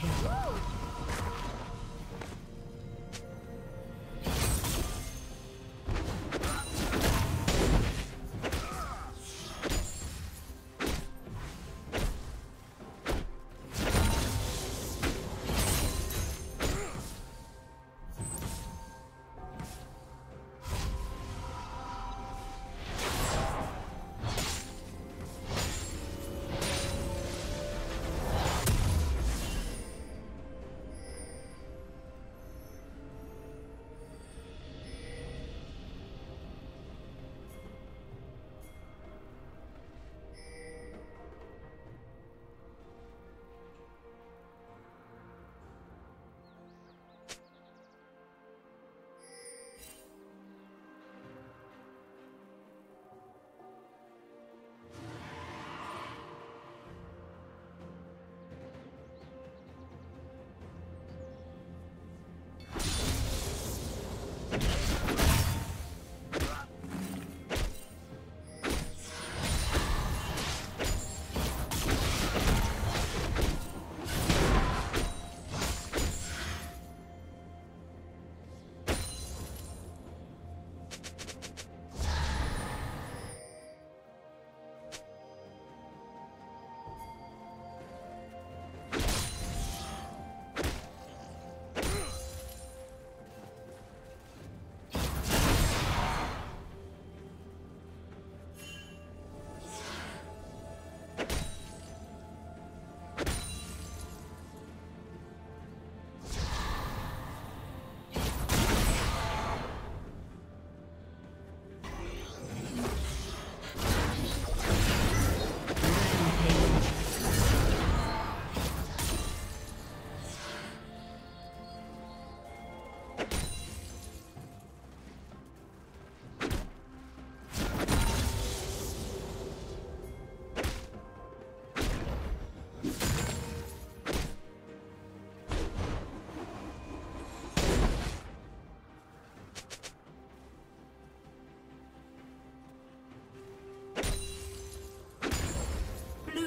kill.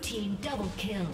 Team double kill.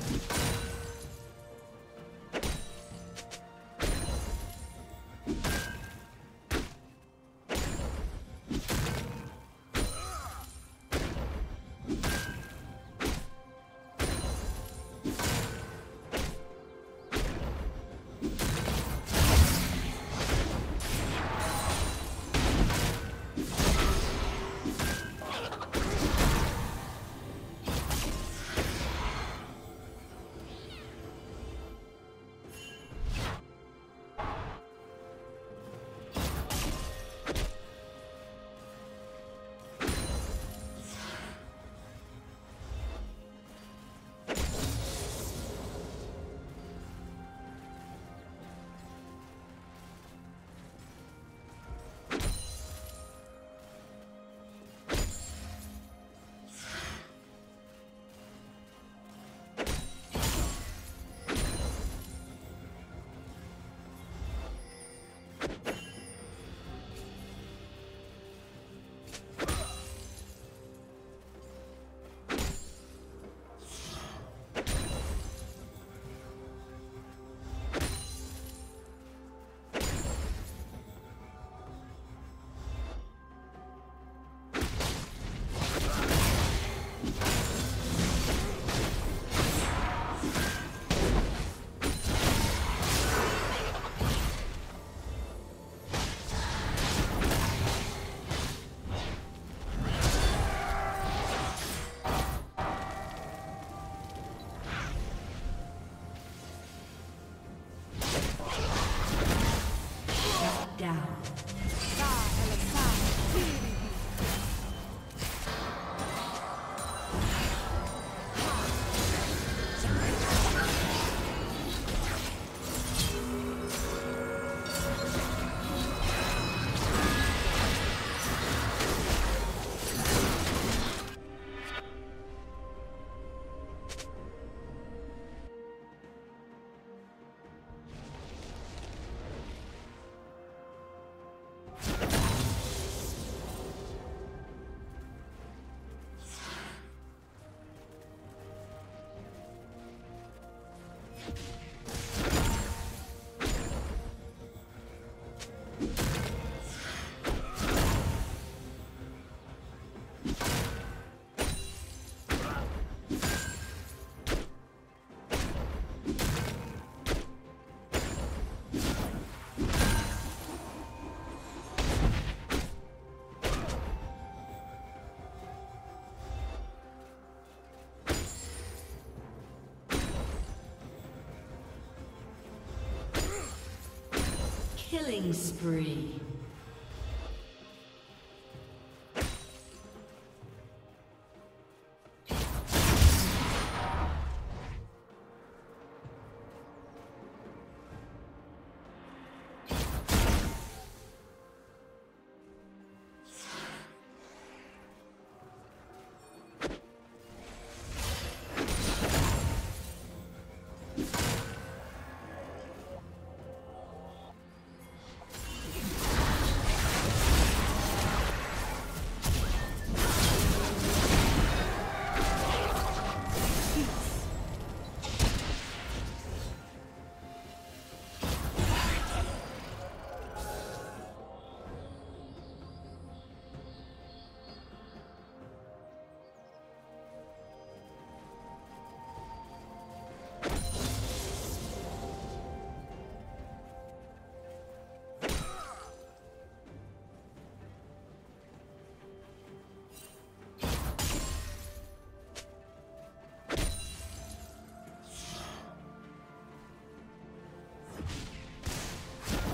Killing spree.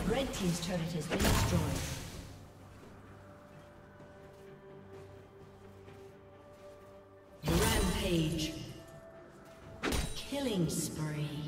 Red team's turret has been destroyed. Rampage. Killing spree.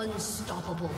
Unstoppable.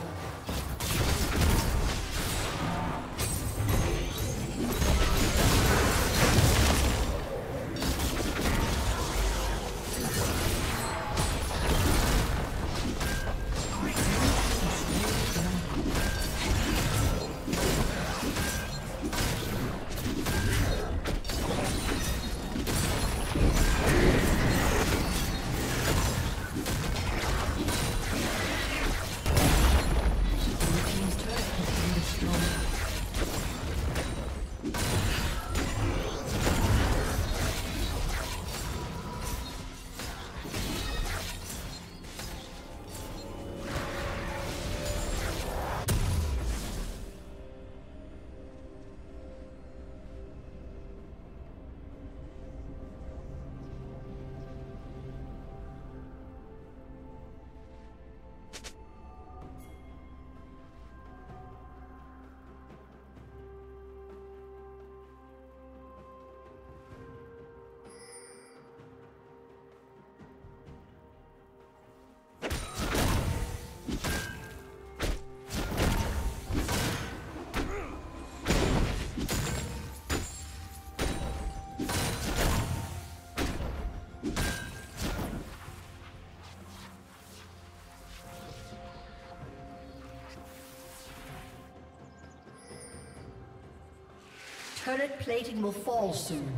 Turret plating will fall soon.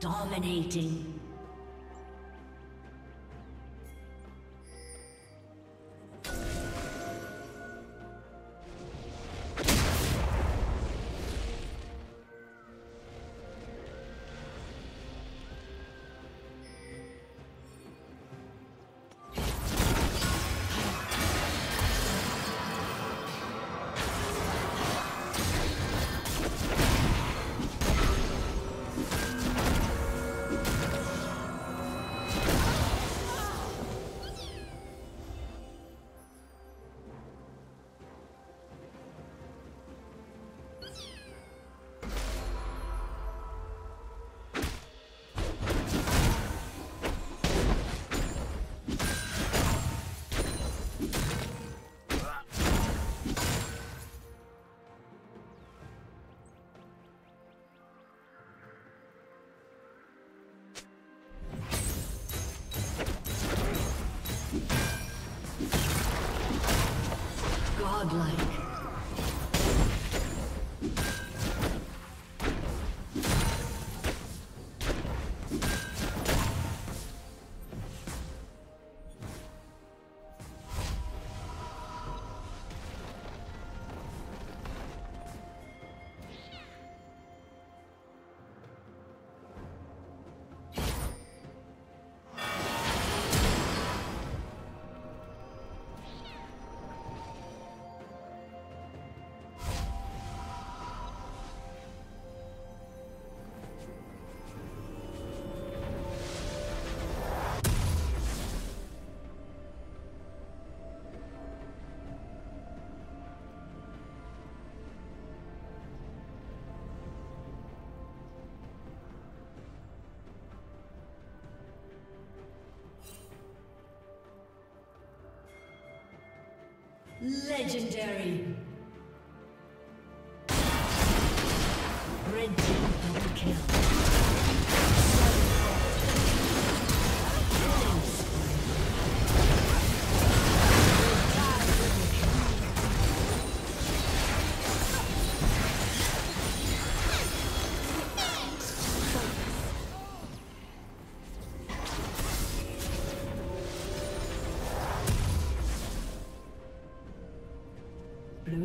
Dominating. Godlike. Legendary. Red team double kill. Blue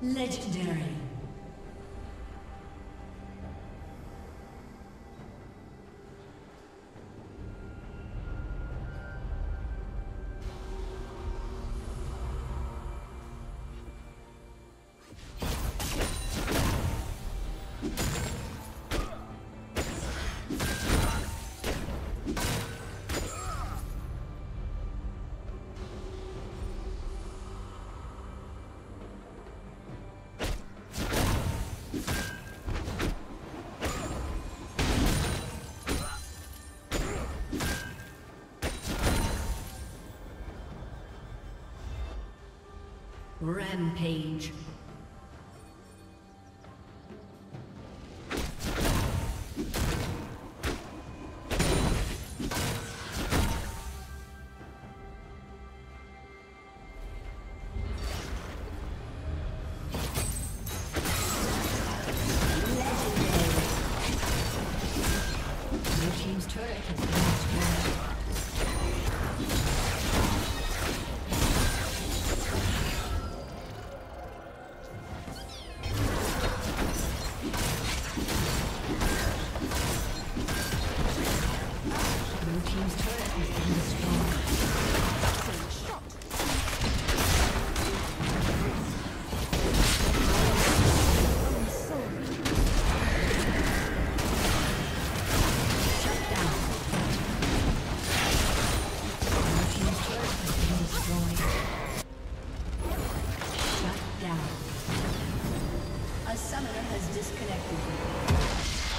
Legendary. Rampage.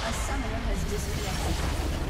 A summoner has disconnected.